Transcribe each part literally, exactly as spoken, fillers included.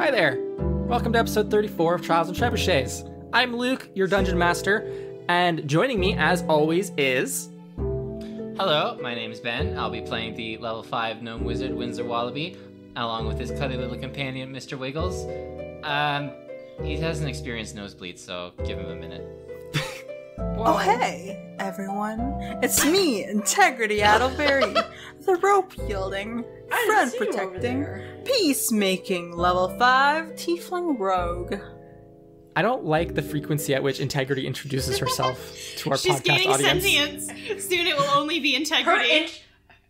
Hi there! Welcome to episode thirty-four of Trials and Trebuchets. I'm Luke, your Dungeon Master, and joining me, as always, is... Hello, my name is Ben. I'll be playing the level five gnome wizard, Windsor Wallaby, along with his clever little companion, Mister Wiggles. Um, he has an experienced nosebleed, so give him a minute. Oh, hey, everyone. It's me, Integrity Addleberry, the rope-yielding, friend-protecting, peacemaking level five tiefling rogue. I don't like the frequency at which Integrity introduces herself to our She's podcast getting audience. Sentience. Soon it will only be Integrity. Her, in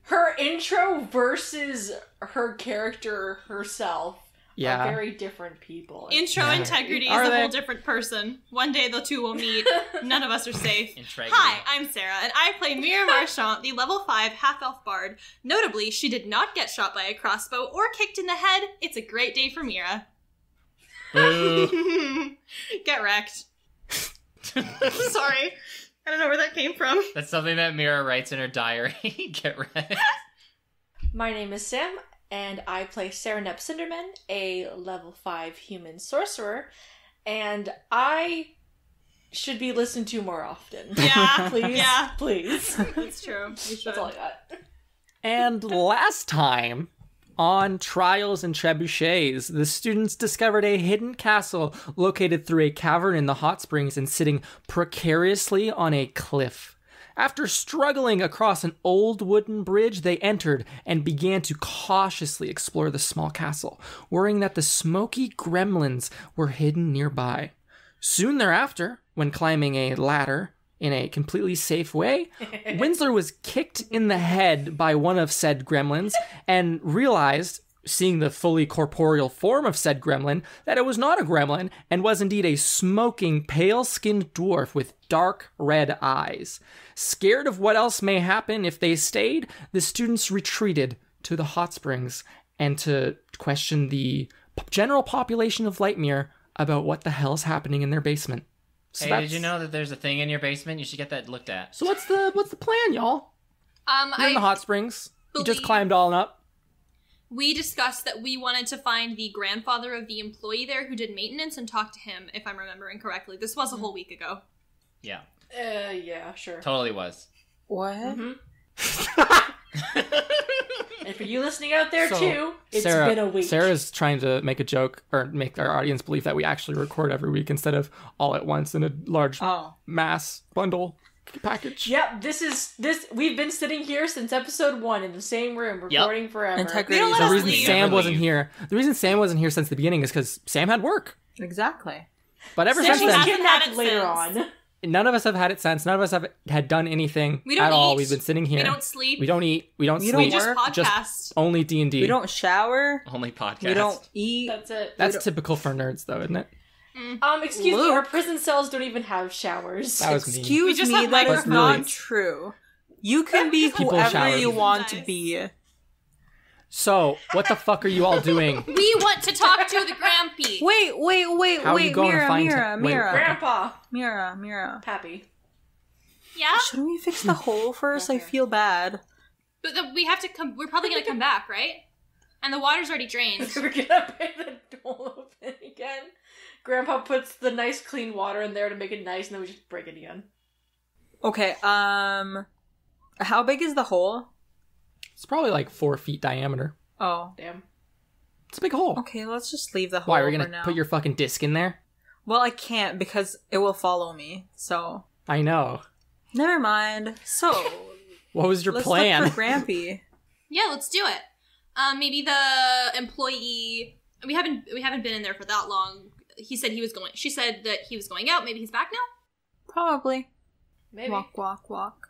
her intro versus her character herself. Yeah. Are very different people. Intro yeah. Integrity is are a they? whole different person. One day the two will meet. None of us are safe. Hi, I'm Sarah, and I play Mira Marchant, the level five half-elf bard. Notably, she did not get shot by a crossbow or kicked in the head. It's a great day for Mira. Get wrecked. I'm sorry. I don't know where that came from. That's something that Mira writes in her diary. Get wrecked. My name is Sam. And I play Serinepth Cinderman, a level five human sorcerer, and I should be listened to more often. Yeah, please, yeah, please. That's true. That's all I got. And last time on Trials and Trebuchets, the students discovered a hidden castle located through a cavern in the hot springs and sitting precariously on a cliff. After struggling across an old wooden bridge, they entered and began to cautiously explore the small castle, worrying that the smoky gremlins were hidden nearby. Soon thereafter, when climbing a ladder in a completely safe way, Winslow was kicked in the head by one of said gremlins and realized, seeing the fully corporeal form of said gremlin, that it was not a gremlin and was indeed a smoking, pale-skinned dwarf with dark red eyes. Scared of what else may happen if they stayed, the students retreated to the hot springs and to question the general population of Lightmere about what the hell's happening in their basement. So hey, that's... did you know that there's a thing in your basement? You should get that looked at. So what's the what's the plan, y'all? Um, You're I in the hot springs. Believe... You just climbed all up. We discussed that we wanted to find the grandfather of the employee there who did maintenance and talk to him, if I'm remembering correctly. This was a whole week ago. Yeah. Uh, yeah, sure. Totally was. What? Mm-hmm. And for you listening out there, so, too, it's Sarah, been a week. Sarah's trying to make a joke, or make our audience believe that we actually record every week instead of all at once in a large oh. mass bundle package. Yep, this is, this, we've been sitting here since episode one in the same room, recording yep. forever. Integrity. The reason leave. Sam wasn't here, the reason Sam wasn't here since the beginning is because Sam had work. Exactly. But ever Sam since then, kidnapped later since. on. None of us have had it since. None of us have had done anything we don't at eat. all. We've been sitting here. We don't sleep. We don't eat. We don't we sleep. We just podcast. Just only D and D. We don't shower. Only podcast. We don't eat. That's it. That's typical for nerds, though, isn't it? Mm. Um, excuse Luke. me. Our prison cells don't even have showers. That was excuse me. me that is not true. You can be whoever you want to be. So, what the fuck are you all doing? We want to talk to the Grampy. Wait, wait, wait, How wait. Are you going Mira, to find Mira, wait, Mira. Grandpa. Mira, Mira. Pappy. Yeah? Shouldn't we fix the hole first? Okay. I feel bad. But the, we have to come, we're probably going to come back, right? And the water's already drained. We're going to break the hole open again. Grandpa puts the nice clean water in there to make it nice, and then we just break it again. Okay, um, how big is the hole? It's probably like four feet diameter. Oh. Damn. It's a big hole. Okay, let's just leave the hole Why, are we gonna now. put your fucking disc in there? Well, I can't because it will follow me, so. I know. Never mind. So. What was your let's plan? Look for Grampy. Yeah, let's do it. Um, maybe the employee, we haven't, we haven't been in there for that long. He said he was going, she said that he was going out. Maybe he's back now? Probably. Maybe. Walk, walk, walk.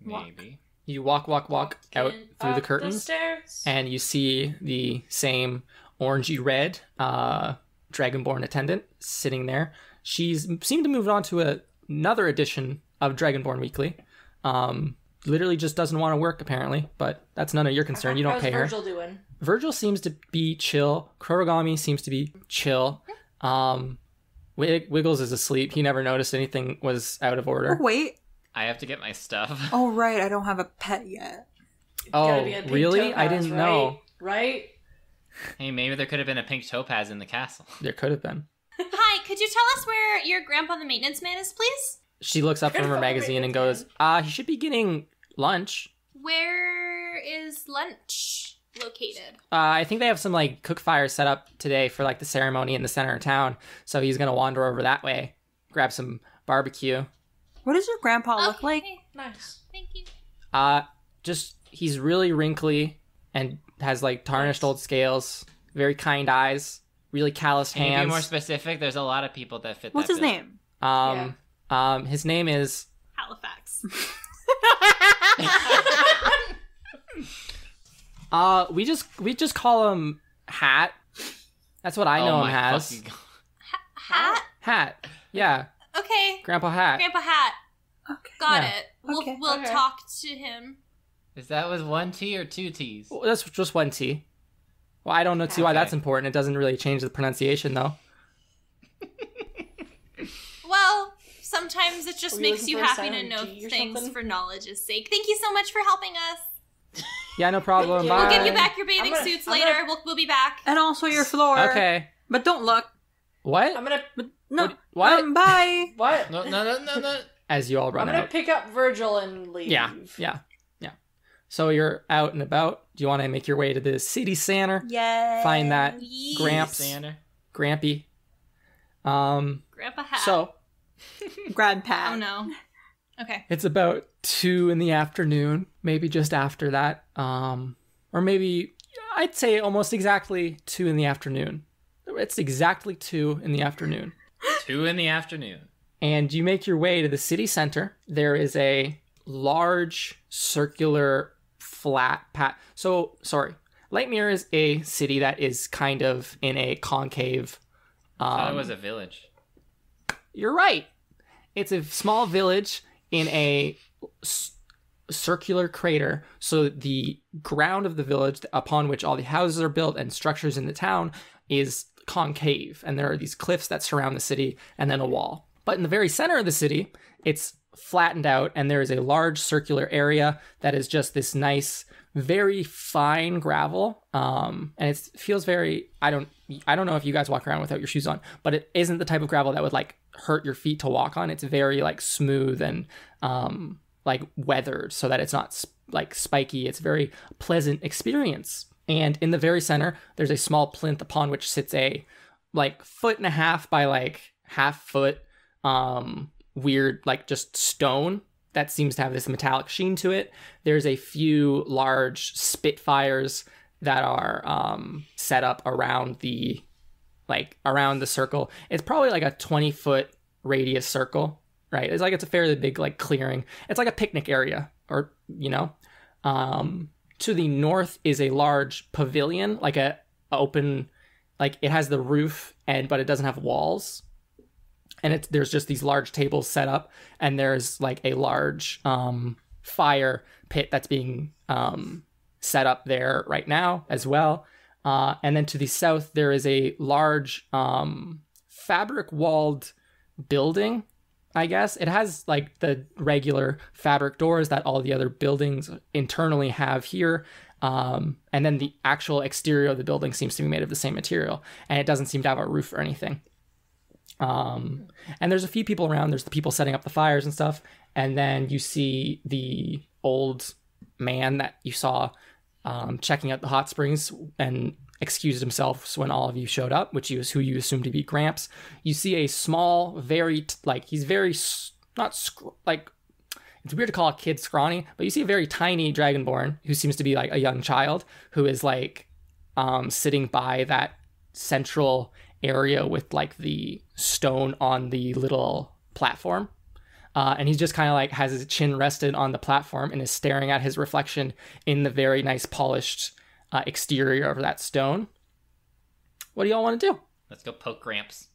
Maybe. Walk. You walk, walk, walk out through the curtains, the and you see the same orangey-red uh, Dragonborn attendant sitting there. She's seemed to move on to a, another edition of Dragonborn Weekly. Um, literally just doesn't want to work, apparently, but that's none of your concern. You don't How's pay Virgil her. Virgil doing? Virgil seems to be chill. Kurogami seems to be chill. Um, Wig Wiggles is asleep. He never noticed anything was out of order. Oh, wait. I have to get my stuff. Oh, right. I don't have a pet yet. Oh, really? I didn't know. Right? Hey, maybe there could have been a pink topaz in the castle. There could have been. Hi, could you tell us where your grandpa the maintenance man is, please? She looks up from her magazine and goes, uh, he should be getting lunch. Where is lunch located? Uh, I think they have some, like, cook fire set up today for, like, the ceremony in the center of town. So he's going to wander over that way, grab some barbecue. What does your grandpa okay. look like? Nice. Thank you. Uh, just, he's really wrinkly and has, like, tarnished nice. old scales, very kind eyes, really calloused hands. Can you be more specific? There's a lot of people that fit What's that his build. name? Um... Yeah. Um, his name is... Halifax. uh, we just we just call him Hat. That's what I know oh him as. God. Hat? Hat, yeah. Okay. Grandpa Hat. Grandpa Hat. Okay. Got yeah. it. We'll, okay. we'll okay. talk to him. Is that with one T or two T's? Well, that's just one T. Well, I don't know okay. why that's important. It doesn't really change the pronunciation, though. Well... Sometimes it just makes you happy to know things for knowledge's sake. Thank you so much for helping us. Yeah, no problem. Bye. We'll give you back your bathing gonna, suits I'm later. Gonna... We'll we'll be back. And also your floor. Okay. But don't look. What? I'm gonna but, no. What? Um, bye. What? No, no, no, no, no. As you all run I'm out. I'm gonna pick up Virgil and leave. Yeah, yeah, yeah. So you're out and about. Do you want to make your way to the city center? Yeah. Find that yes. Gramps. Center. Grampy. Um. Grandpa Hat. So. Grandpa. Oh no. Okay. It's about two in the afternoon, maybe just after that, um, or maybe I'd say almost exactly two in the afternoon. It's exactly two in the afternoon. Two in the afternoon. And you make your way to the city center. There is a large circular flat pat. So sorry, Lightmere is a city that is kind of in a concave. Um, I thought it was a village. You're right. It's a small village in a circular crater. So the ground of the village upon which all the houses are built and structures in the town is concave. And there are these cliffs that surround the city and then a wall. But in the very center of the city, it's flattened out. And there is a large circular area that is just this nice, very fine gravel. Um, and it feels very, I don't, I don't know if you guys walk around without your shoes on, but it isn't the type of gravel that would like hurt your feet to walk on. It's very like smooth and um, like weathered so that it's not sp like spiky. It's a very pleasant experience. And in the very center, there's a small plinth upon which sits a like foot and a half by like half foot um, weird like just stone that seems to have this metallic sheen to it. There's a few large spitfires that are um, set up around the, like around the circle. It's probably like a twenty foot radius circle, right? It's like, it's a fairly big like clearing. It's like a picnic area or, you know, um, to the north is a large pavilion, like a open, like it has the roof and, but it doesn't have walls. And it's, there's just these large tables set up and there's like a large um, fire pit that's being um, set up there right now as well. Uh, and then to the south, there is a large um, fabric-walled building, I guess. It has like the regular fabric doors that all the other buildings internally have here. Um, and then the actual exterior of the building seems to be made of the same material. And it doesn't seem to have a roof or anything. Um, and there's a few people around. There's the people setting up the fires and stuff. And then you see the old man that you saw Um, checking out the hot springs and excused himself when all of you showed up, which is who you assume to be Gramps. You see a small, very, like, he's very, not, sc like, it's weird to call a kid scrawny, but you see a very tiny dragonborn who seems to be, like, a young child who is, like, um, sitting by that central area with, like, the stone on the little platform. Uh, and he's just kind of like has his chin rested on the platform and is staring at his reflection in the very nice polished uh, exterior of that stone. What do y'all want to do? Let's go poke Gramps.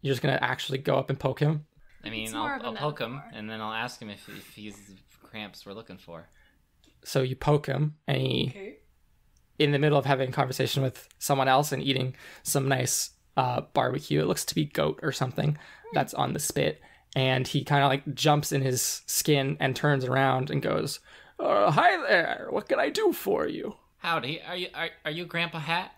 You're just going to actually go up and poke him? I mean, I'll, I'll poke him and then I'll ask him if, if he's Gramps we're looking for. So you poke him and he, okay. in the middle of having a conversation with someone else and eating some nice uh, barbecue, it looks to be goat or something hmm. that's on the spit. And he kind of like jumps in his skin and turns around and goes, oh, "Hi there! What can I do for you?" Howdy. Are you are, are you Grandpa Hat?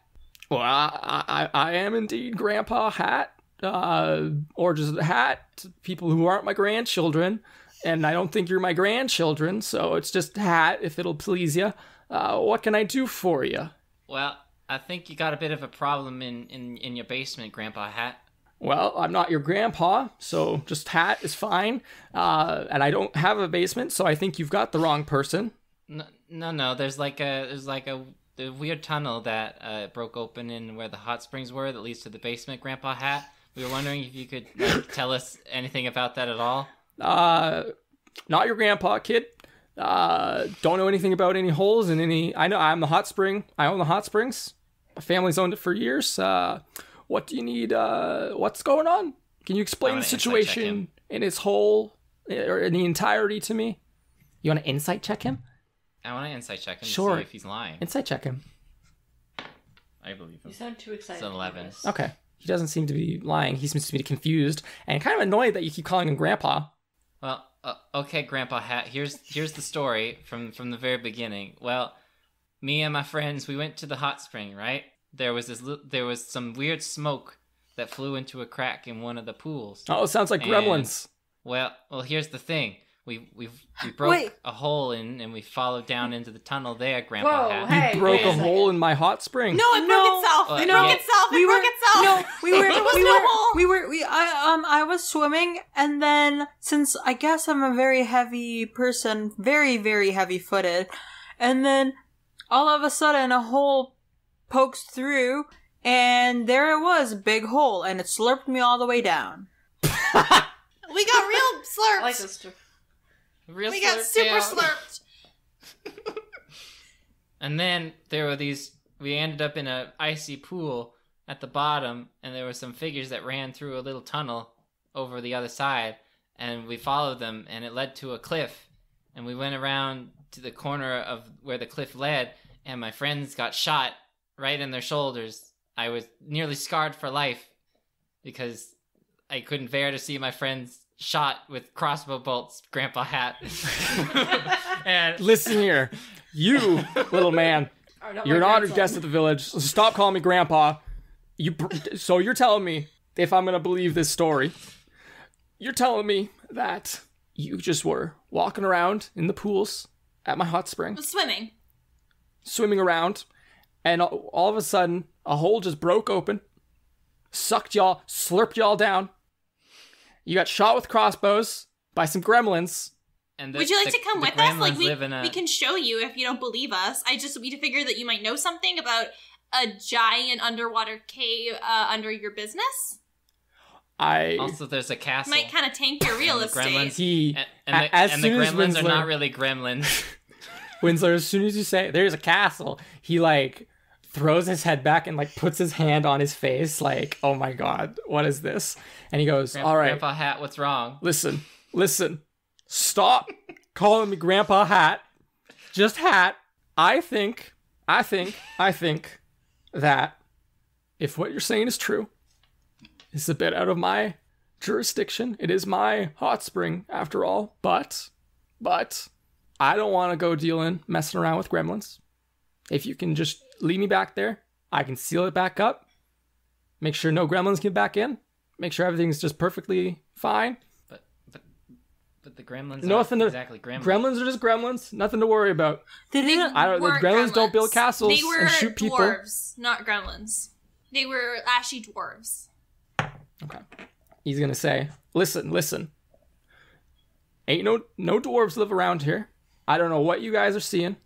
Well, I, I, I am indeed Grandpa Hat, uh, or just Hat, to people who aren't my grandchildren, and I don't think you're my grandchildren, so it's just Hat, if it'll please you. Uh, what can I do for you? Well, I think you got a bit of a problem in, in, in your basement, Grandpa Hat. Well, I'm not your grandpa, so just Hat is fine, uh, and I don't have a basement, so I think you've got the wrong person. No, no, no there's like a... There's like a The weird tunnel that uh, broke open in where the hot springs were that leads to the basement, Grandpa Hat. We were wondering if you could like, tell us anything about that at all. Uh, not your grandpa, kid. Uh, don't know anything about any holes in any... I know I'm the hot spring. I own the hot springs. My family's owned it for years. Uh, what do you need? Uh, what's going on? Can you explain the situation in its whole or in the entirety to me? You want to insight check him? I want to insight check him sure. to see if he's lying. Insight check him. I believe him. You sound too excited. It's an eleven. Okay. He doesn't seem to be lying. He seems to be confused and kind of annoyed that you keep calling him Grandpa. Well, uh, okay, Grandpa Hat. Here's here's the story from, from the very beginning. Well, me and my friends, we went to the hot spring, right? There was this there was some weird smoke that flew into a crack in one of the pools. Oh, it sounds like and, gremlins. Well, well, here's the thing. We we we broke Wait. a hole in, and we followed down into the tunnel there, Grandpa Whoa, Hat. Hey, you broke a hole in my hot spring. No, it no, broke itself. Uh, it no, broke itself. It we broke were, itself. No, we were. There was we no were, hole. We were. We. I um. I was swimming, and then since I guess I'm a very heavy person, very very heavy footed, and then all of a sudden a hole pokes through, and there it was, a big hole, and it slurped me all the way down. We got real slurps. I like this too. Real we got super slurped. And then there were these, we ended up in an icy pool at the bottom, and there were some figures that ran through a little tunnel over the other side, and we followed them, and it led to a cliff, and we went around to the corner of where the cliff led, and my friends got shot right in their shoulders. I was nearly scarred for life because I couldn't bear to see my friends shot with crossbow bolts, Grandpa Hat. And listen here, you little man, you're an honored guest at the village. So stop calling me Grandpa. You. So you're telling me, if I'm gonna believe this story, you're telling me that you just were walking around in the pools at my hot spring, swimming, swimming around, and all of a sudden a hole just broke open, sucked y'all, slurped y'all down. You got shot with crossbows by some gremlins. And the, Would you like the, to come with us? Like we, a... we can show you if you don't believe us. I just we figured that you might know something about a giant underwater cave uh, under your business. I also there's a castle. Might kind of tank your real estate. Gremlins. He, and, and the, as and soon the gremlins as Winslow, are not really gremlins. Winslow, as soon as you say there's a castle, he like throws his head back and like puts his hand on his face like, oh my god, what is this? And he goes, Grandpa, all right. Grandpa Hat, what's wrong? Listen, listen, stop calling me Grandpa Hat. Just Hat. I think, I think, I think that if what you're saying is true, it's a bit out of my jurisdiction. It is my hot spring after all, but, but I don't want to go dealing, messing around with gremlins. If you can just lead me back there, I can seal it back up, make sure no gremlins get back in, make sure everything's just perfectly fine. But but, but the gremlins nothing aren't exactly gremlins. Gremlins are just gremlins, nothing to worry about. They didn't, I don't, the gremlins, gremlins don't build castles they were and shoot people. They were dwarves, not gremlins. They were ashy dwarves. Okay. He's going to say, listen, listen. Ain't no, no dwarves live around here. I don't know what you guys are seeing.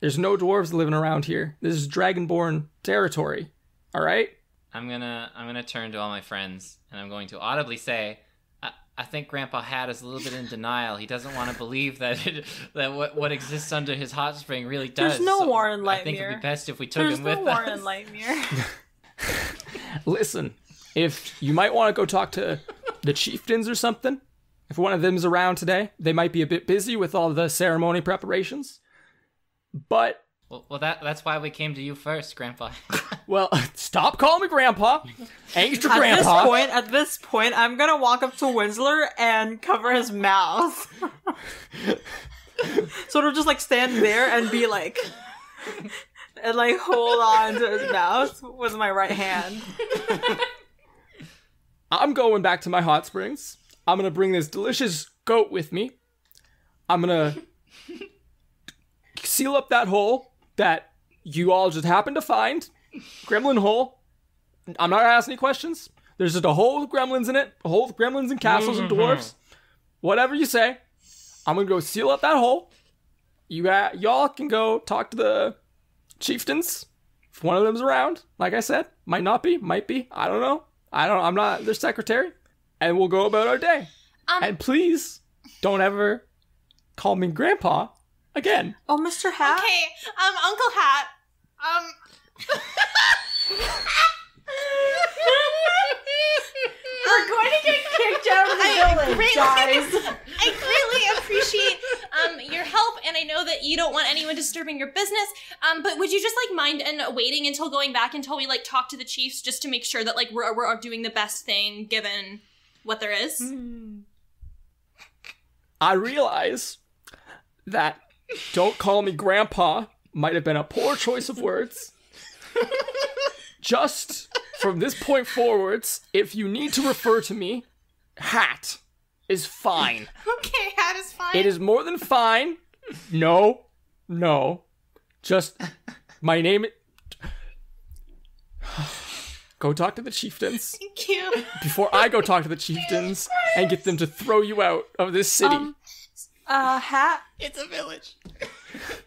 There's no dwarves living around here. This is dragonborn territory. All right? I'm going to I'm gonna turn to all my friends, and I'm going to audibly say, I, I think Grandpa Hat is a little bit in denial. He doesn't want to believe that it, that what, what exists under his hot spring really does. There's no so war in Lightmere. I think it would be best if we took There's him no with us. There's no war in Lightmere. Listen, if you might want to go talk to the chieftains or something, if one of them's around today, they might be a bit busy with all the ceremony preparations. But well, well, that that's why we came to you first, Grandpa. Well, stop calling me Grandpa. Extra Grandpa. At this point, at this point, I'm gonna walk up to Winslow and cover his mouth, sort of just like stand there and be like, and like hold on to his mouth with my right hand. I'm going back to my hot springs. I'm going to bring this delicious goat with me. I'm going to seal up that hole that you all just happened to find. Gremlin hole. I'm not going to ask any questions. There's just a hole with gremlins in it. A hole with gremlins and castles mm-hmm. and dwarves. Whatever you say. I'm going to go seal up that hole. You y'all can go talk to the chieftains. If one of them's around, like I said, might not be, might be. I don't know. I don't. I'm not their secretary. And we'll go about our day. Um, and please don't ever call me Grandpa again. Oh, Mister Hat. Okay, um, Uncle Hat. Um. We're going to get kicked out of the I village, greatly, guys. I greatly appreciate um, your help, and I know that you don't want anyone disturbing your business, um, but would you just, like, mind and waiting until going back until we, like, talk to the chiefs just to make sure that, like, we're, we're doing the best thing given what there is? Mm. I realize that don't call me Grandpa might have been a poor choice of words. Just... From this point forwards, if you need to refer to me, Hat is fine. Okay, Hat is fine. It is more than fine. No, no. Just, my name is... Go talk to the chieftains. Thank you. Before I go talk to the chieftains and get them to throw you out of this city. Um, uh, Hat? It's a village.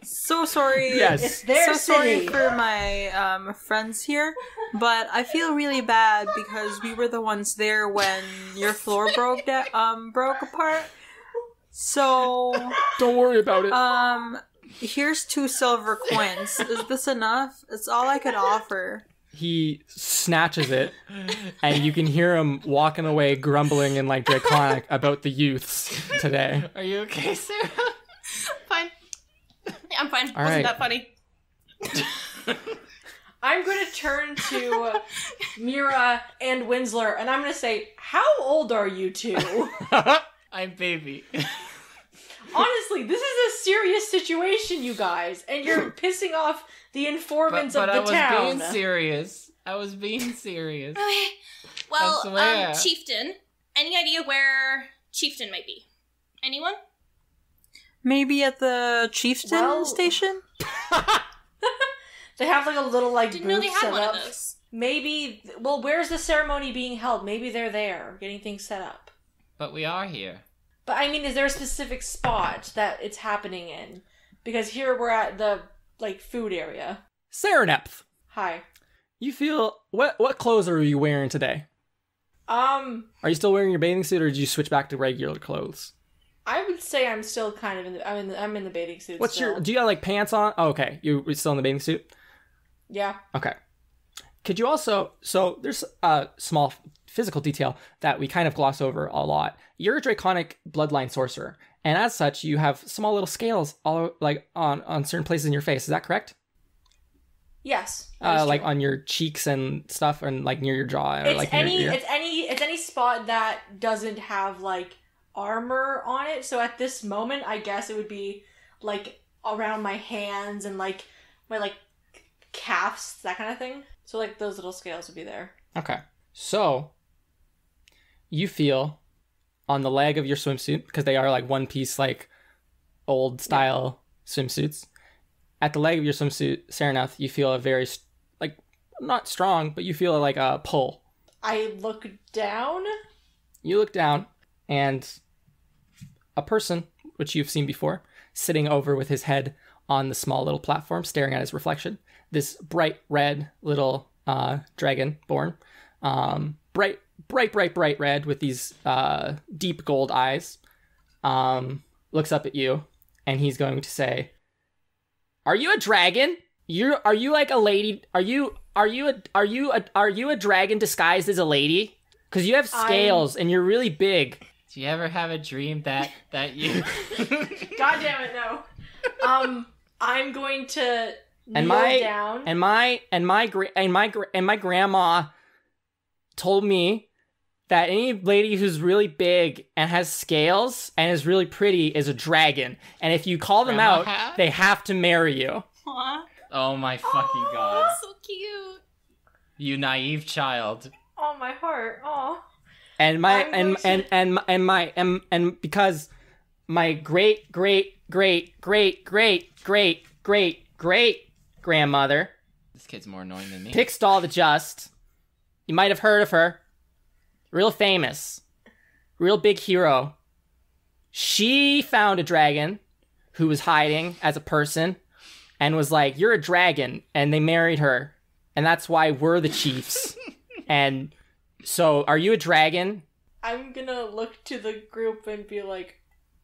So sorry. Yes. It's their so city. Sorry for my um, friends here, but I feel really bad because we were the ones there when your floor broke um broke apart. So don't worry about it. Um, here's two silver coins. Is this enough? It's all I could offer. He snatches it, and you can hear him walking away, grumbling and like draconic about the youths today. Are you okay, Sarah? Fine. I'm fine. All Wasn't right. that funny? I'm going to turn to Mira and Winsler, and I'm going to say, how old are you two? I'm baby. Honestly, this is a serious situation, you guys, and you're pissing off the informants but, but of the town. But I was being serious. I was being serious. Okay. Well, um, Chieftain, any idea where Chieftain might be? Anyone? Maybe at the Chieftain well, station? They have like a little like Didn't booth know they had set one up. Of those. Maybe, well, where's the ceremony being held? Maybe they're there, getting things set up. But we are here. But I mean, is there a specific spot that it's happening in? Because here we're at the like food area. Serinepth. Hi. You feel, what, what clothes are you wearing today? Um. Are you still wearing your bathing suit or did you switch back to regular clothes? I would say I'm still kind of in the I'm in the, I'm in the bathing suit. What's still. your do you have like pants on? Oh, okay, you're still in the bathing suit. Yeah. Okay. Could you also so there's a small physical detail that we kind of gloss over a lot. You're a draconic bloodline sorcerer, and as such, you have small little scales all like on on certain places in your face. Is that correct? Yes. That uh, like on your cheeks and stuff, and like near your jaw. Or, it's like, any near your ear. it's any it's any spot that doesn't have like. armor on it, so at this moment I guess it would be like around my hands and like my like calves, that kind of thing. So like those little scales would be there. Okay, so you feel on the leg of your swimsuit, because they are like one piece like old style yeah. swimsuits, at the leg of your swimsuit, Serinepth, you feel a very like not strong, but you feel like a pull. I look down. You look down and a person, which you've seen before, sitting over with his head on the small little platform, staring at his reflection. This bright red little uh, dragon born. Um, bright, bright, bright, bright red with these uh, deep gold eyes. Um, looks up at you, and he's going to say, "Are you a dragon? You're, are you like a lady? Are you, are you, a, are you, a, are you a dragon disguised as a lady? Because you have scales, I'm... and you're really big." Do you ever have a dream that that you? God damn it, no. Um, I'm going to kneel down. And my and my and my and my grandma told me that any lady who's really big and has scales and is really pretty is a dragon. And if you call them grandma out, hat? they have to marry you. Aww. Oh my fucking oh, god. That's so cute. You naive child. Oh, my heart. Oh. And my and and, and and my and and because my great great great great great great great great grandmother. This kid's more annoying than me. Pixtall the Just. You might have heard of her. Real famous. Real big hero. She found a dragon who was hiding as a person and was like, "You're a dragon." And they married her. And that's why we're the chiefs. And so, are you a dragon? I'm gonna look to the group and be like,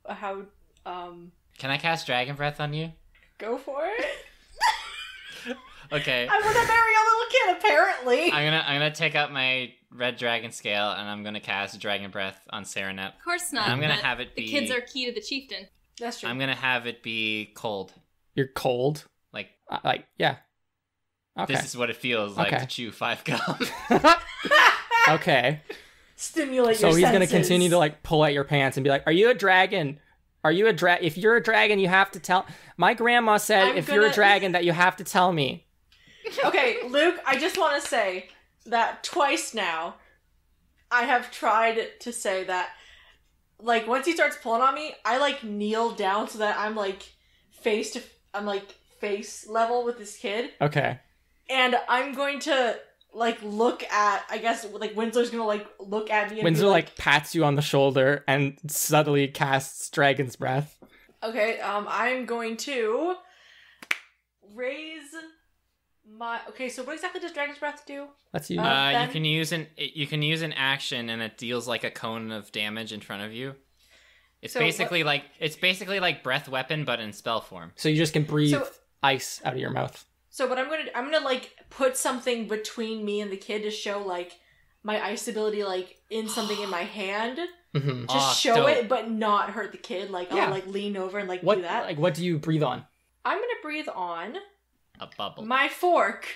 how, um... Can I cast Dragon Breath on you? Go for it. Okay. I want to marry a little kid, apparently. I'm gonna, I'm gonna take out my red dragon scale, and I'm gonna cast Dragon Breath on Serinepth. Of course not. And I'm gonna have it be... The kids are key to the chieftain. That's true. I'm gonna have it be cold. You're cold? Like... Uh, like, yeah. Okay. This is what it feels like okay. to chew five gum. Okay. Stimulate so your senses. So he's going to continue to like pull at your pants and be like, "Are you a dragon? Are you a dragon? If you're a dragon, you have to tell." My grandma said, I'm if gonna... you're a dragon, that you have to tell me. Okay, Luke, I just want to say that twice now, I have tried to say that. Like, once he starts pulling on me, I like kneel down so that I'm like face to, I'm like face level with this kid. Okay. And I'm going to, like, look at, I guess, like, Windsor's going to, like, look at me. And Windsor, like, like, pats you on the shoulder and subtly casts Dragon's Breath. Okay, um, I'm going to raise my, okay, so what exactly does Dragon's Breath do? That's you. Uh, uh you can use an, you can use an action and it deals, like, a cone of damage in front of you. It's so basically, what... like, it's basically, like, breath weapon, but in spell form. So you just can breathe so... ice out of your mouth. So what I'm going to I'm going to like put something between me and the kid to show like my ice ability like in something in my hand mm-hmm. to oh, show dope. it but not hurt the kid like yeah. I'll like lean over and like what, do that. Like what do you breathe on? I'm going to breathe on a bubble. My fork.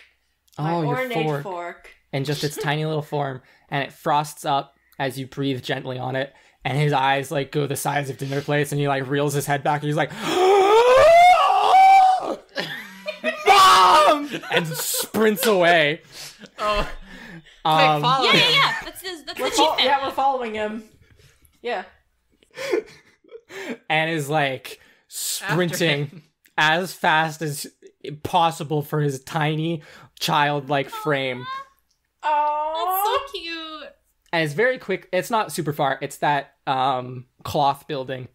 Oh, my your ornate fork. fork. And just its tiny little form and it frosts up as you breathe gently on it and his eyes like go the size of dinner plates and he like reels his head back and he's like and sprints away. Oh, um, follow yeah, him. yeah, yeah. That's his, that's the chief man. Yeah, we're following him. Yeah. And is like sprinting as fast as possible for his tiny childlike frame. Oh, that's so cute. And it's very quick. It's not super far. It's that um, cloth building.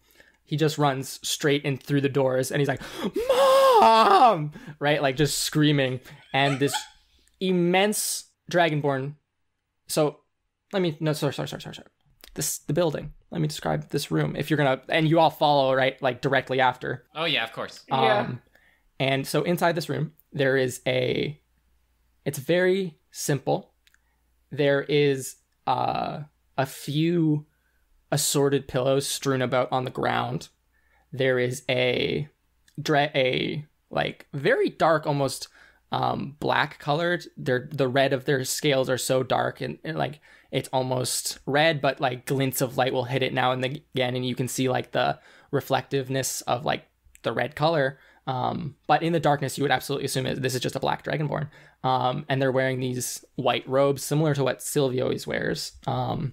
He just runs straight in through the doors, and he's like, "Mom!" Right? Like, just screaming. And this immense dragonborn... So, let me... No, sorry, sorry, sorry, sorry, sorry. This, the building. Let me describe this room. If you're gonna... And you all follow, right? Like, directly after. Oh, yeah, of course. Um, yeah. And so, inside this room, there is a... It's very simple. There is uh, a few... assorted pillows strewn about on the ground. There is a dre a like very dark, almost um black colored. They're the red of their scales are so dark and, and like it's almost red, but like glints of light will hit it now and then again, and you can see like the reflectiveness of like the red color. Um, but in the darkness, you would absolutely assume it, this is just a black dragonborn. Um, and they're wearing these white robes similar to what Sylvie always wears. Um,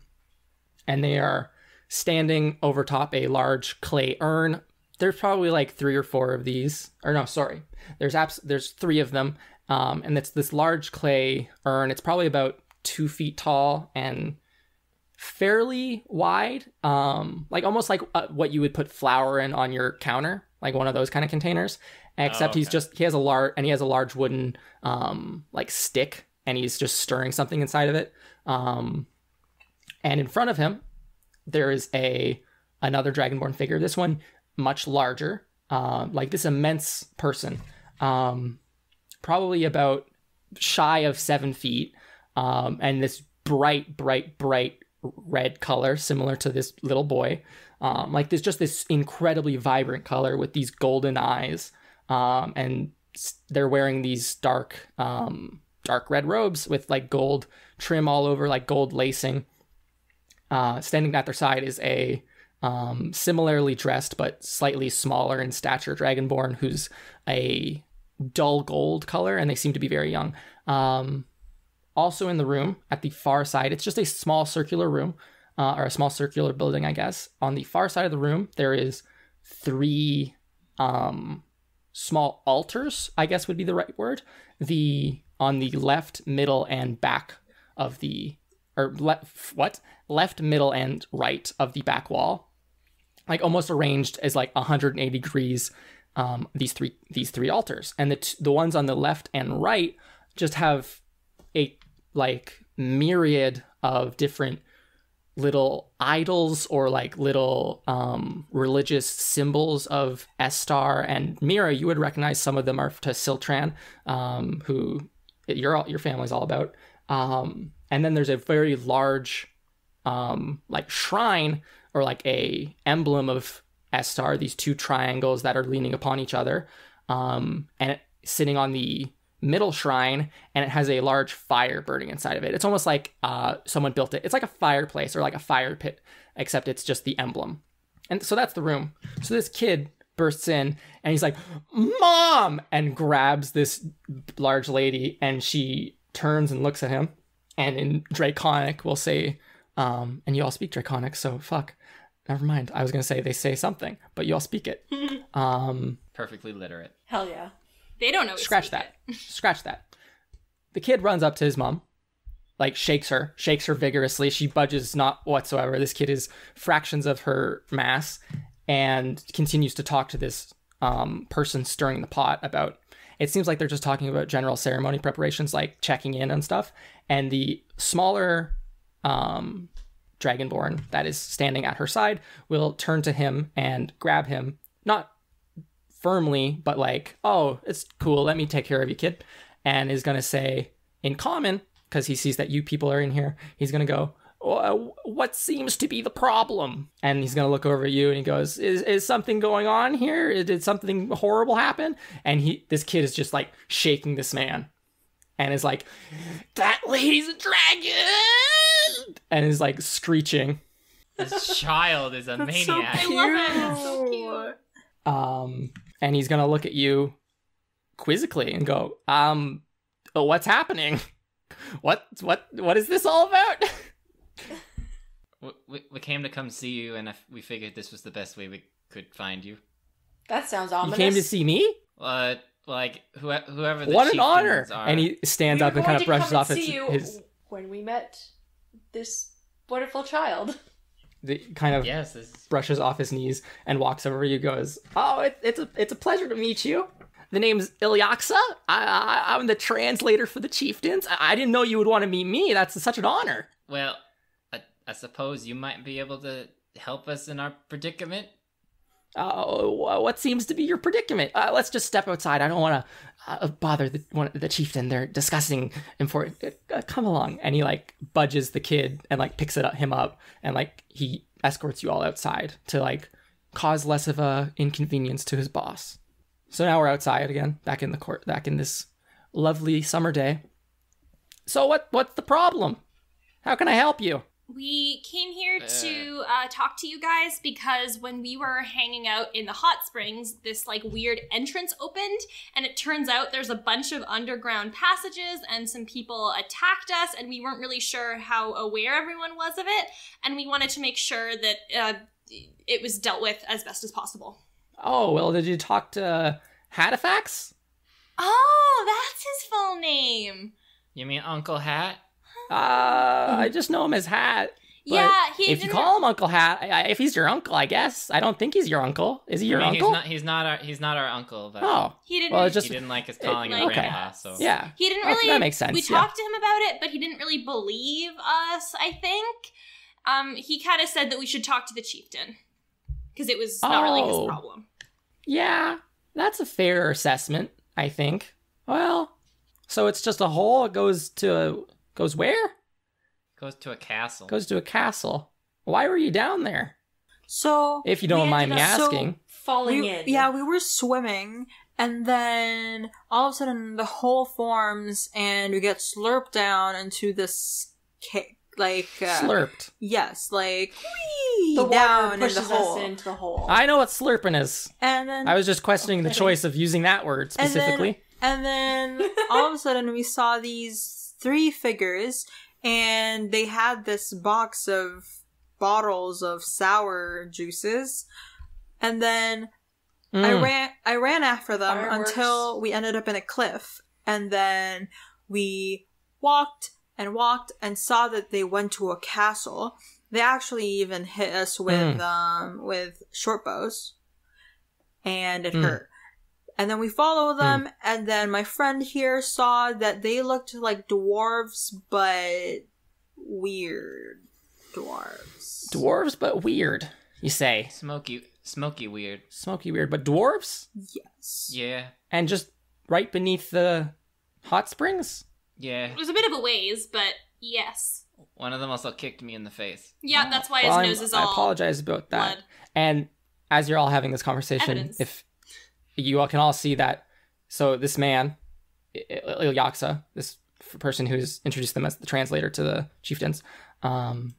and they are standing over top a large clay urn. There's probably like three or four of these. Or no, sorry. There's abs there's three of them. Um, and it's this large clay urn. It's probably about two feet tall and fairly wide. Um, like almost like uh, what you would put flour in on your counter, like one of those kind of containers. Except oh, okay. he's just he has a large and he has a large wooden um like stick, and he's just stirring something inside of it. Um, and in front of him, there is a another dragonborn figure. This one much larger, uh, like this immense person, um, probably about shy of seven feet, um, and this bright, bright, bright red color, similar to this little boy. Um, like there's just this incredibly vibrant color with these golden eyes, um, and they're wearing these dark, um, dark red robes with like gold trim all over, like gold lacing. Uh, standing at their side is a um, similarly dressed but slightly smaller in stature dragonborn who's a dull gold color, and they seem to be very young. Um, also in the room at the far side, it's just a small circular room, uh, or a small circular building, I guess. On the far side of the room, there is three um, small altars, I guess would be the right word. The on the left, middle, and back of the, or left, what? Left, middle, and right of the back wall. Like almost arranged as like one hundred eighty degrees, um, these three these three altars. And the t the ones on the left and right just have a like myriad of different little idols or like little um, religious symbols of Estar and Mira. You would recognize some of them are to Siltran, um, who your your family's all about. Um, and then there's a very large um, like shrine, or like a emblem of Estar, these two triangles that are leaning upon each other, um, and it, sitting on the middle shrine, and it has a large fire burning inside of it. It's almost like uh, someone built it. It's like a fireplace or like a fire pit, except it's just the emblem. And so that's the room. So this kid bursts in, and he's like, "Mom!" and grabs this large lady, and she turns and looks at him, and in Draconic will say, um, and you all speak Draconic, so fuck. Never mind. I was going to say they say something, but you all speak it. Um, Perfectly literate. Hell yeah. They don't know. Scratch that. Scratch that. The kid runs up to his mom, like shakes her, shakes her vigorously. She budges not whatsoever. This kid is fractions of her mass and continues to talk to this um, person stirring the pot about, it seems like they're just talking about general ceremony preparations, like checking in and stuff. And the smaller um, Dragonborn that is standing at her side will turn to him and grab him, not firmly, but like, "Oh, it's cool, let me take care of you, kid," and is going to say in common, because he sees that you people are in here, he's going to go, "Oh, what seems to be the problem?" And he's going to look over at you and he goes, is, is something going on here? Did something horrible happen?" And he, this kid is just like shaking this man and is like, "That lady's a dragon!" and is like screeching. This child is a maniac. So I love it. So cute. Um, and he's going to look at you quizzically and go, um, "Oh, what's happening? What, what, what is this all about?" We, we came to come see you, and we figured this was the best way we could find you. That sounds ominous. You came to see me? Uh, like, who, whoever the What an honor! Are. And he stands we up and kind of brushes off his, his... When we met this wonderful child. The, kind of yes, this... brushes off his knees and walks over you, goes, "Oh, it, it's, a, it's a pleasure to meet you. The name's Ilyaksa. I, I, I'm the translator for the chieftains. I, I didn't know you would want to meet me. That's such an honor." Well... I suppose you might be able to help us in our predicament. Oh, uh, what seems to be your predicament? Uh, let's just step outside. I don't want to uh, bother the, one, the chieftain. They're discussing important. Uh, come along. And he like budges the kid and like picks it up, him up, and like he escorts you all outside to like cause less of a inconvenience to his boss. So now we're outside again, back in the court, back in this lovely summer day. "So what? What's the problem? How can I help you?" We came here to uh, talk to you guys because when we were hanging out in the hot springs, this like weird entrance opened, and it turns out there's a bunch of underground passages, and some people attacked us, and we weren't really sure how aware everyone was of it, and we wanted to make sure that uh, it was dealt with as best as possible. Oh, well, did you talk to Hatifax? Oh, that's his full name. You mean Uncle Hat? Uh, I just know him as Hat. Yeah, he if didn't... you call him Uncle Hat, I, I, if he's your uncle, I guess. I don't think he's your uncle. Is he your I mean, uncle? He's not, he's not our. He's not our uncle. But oh, he didn't. Well, just, he didn't like us calling it, him like, Grandpa. Okay. So yeah, he didn't really. Oh, that makes sense. We yeah. talked to him about it, but he didn't really believe us. I think. Um, he kind of said that we should talk to the chieftain because it was oh. not really his problem. Yeah, that's a fair assessment, I think. Well, so it's just a hole. It goes to. A, Goes where? Goes to a castle. Goes to a castle. Why were you down there? So, if you don't mind me asking, so falling we, in. Yeah, we were swimming, and then all of a sudden the hole forms, and we get slurped down into this like uh, slurped. Yes, like whee, the water down pushes in the hole. us into the hole. I know what slurping is. And then I was just questioning okay. the choice of using that word specifically. And then all of a sudden we saw these three figures and they had this box of bottles of sour juices. And then mm. I ran I ran after them Fireworks. until we ended up in a cliff. And then we walked and walked and saw that they went to a castle. They actually even hit us with mm. um with short bows. And it mm. hurt. And then we follow them, mm. and then my friend here saw that they looked like dwarves, but weird dwarves. Dwarves, but weird, you say? Smoky, smoky weird. Smoky weird, but dwarves? Yes. Yeah. And just right beneath the hot springs? Yeah. It was a bit of a ways, but yes. One of them also kicked me in the face. Yeah, oh, that's why well, his nose I'm, is all I apologize about that. Blood. And as you're all having this conversation, Evidence. if... you all can all see that. So this man, Ilyaksa, this person who's introduced them as the translator to the chieftains, um,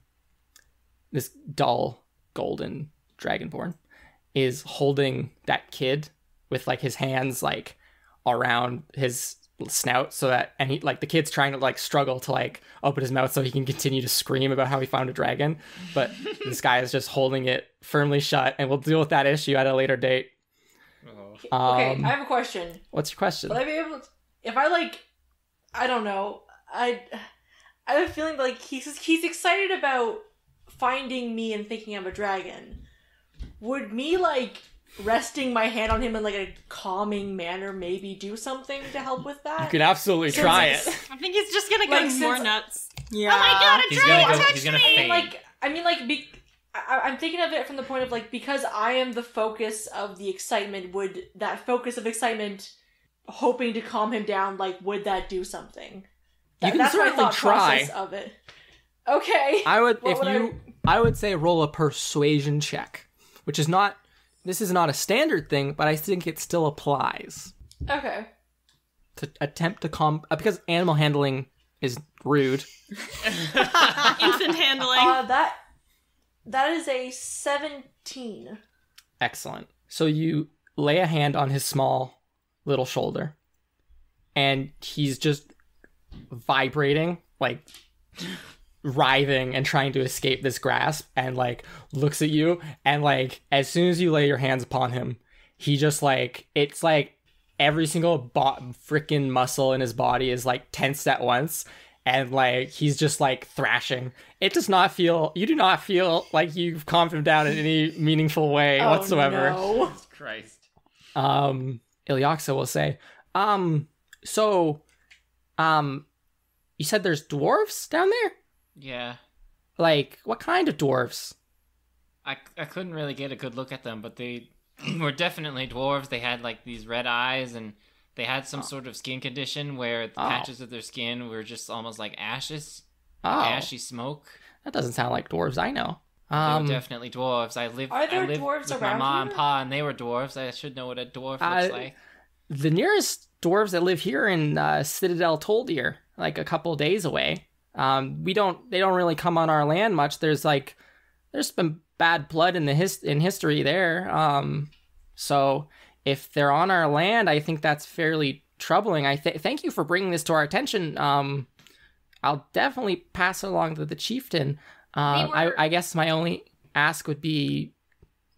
this dull golden dragonborn, is holding that kid with like his hands like around his snout, so that and he like the kid's trying to like struggle to like open his mouth so he can continue to scream about how he found a dragon, but this guy is just holding it firmly shut, and we'll deal with that issue at a later date. Okay, um, I have a question. What's your question? Will I be able to, if I like, I don't know, I, I have a feeling like he's he's excited about finding me and thinking I'm a dragon. Would me like resting my hand on him in like a calming manner maybe do something to help with that? You could absolutely since try it. I think he's just gonna go like, more nuts. Yeah. Oh my god, a he's dragon gonna go, touched he's gonna me! Fade. Like I mean, like. Be I, I'm thinking of it from the point of, like, because I am the focus of the excitement, would that focus of excitement, hoping to calm him down, like, would that do something? Th you can that's certainly my try. Process of it. Okay. I would, what if would you, I... I would say roll a persuasion check, which is not, this is not a standard thing, but I think it still applies. Okay. To attempt to calm, uh, because animal handling is rude. Infant handling. Uh, that... That is a seventeen. Excellent. So you lay a hand on his small little shoulder, and he's just vibrating, like writhing and trying to escape this grasp, and like looks at you, and like as soon as you lay your hands upon him, he just like, it's like every single frickin' muscle in his body is like tensed at once. And, like, he's just, like, thrashing. It does not feel... You do not feel like you've calmed him down in any meaningful way oh, whatsoever. No. Christ. Um, Ilyaksa will say, um, so, um, you said there's dwarves down there? Yeah. Like, what kind of dwarves? I, I couldn't really get a good look at them, but they were definitely dwarves. They had, like, these red eyes and... They had some oh. sort of skin condition where the oh. patches of their skin were just almost like ashes, oh. ashy smoke. That doesn't sound like dwarves I know. Um, they were definitely dwarves. I lived, are there I lived dwarves with around my mom and pa, and they were dwarves. I should know what a dwarf uh, looks like. The nearest dwarves that live here in uh, Citadel Toldier, like a couple of days away. Um, we don't. They don't really come on our land much. There's like, there's been bad blood in the his in history there. Um, so. If they're on our land, I think that's fairly troubling. I th thank you for bringing this to our attention. Um, I'll definitely pass it along to the chieftain. Uh, I, I guess my only ask would be,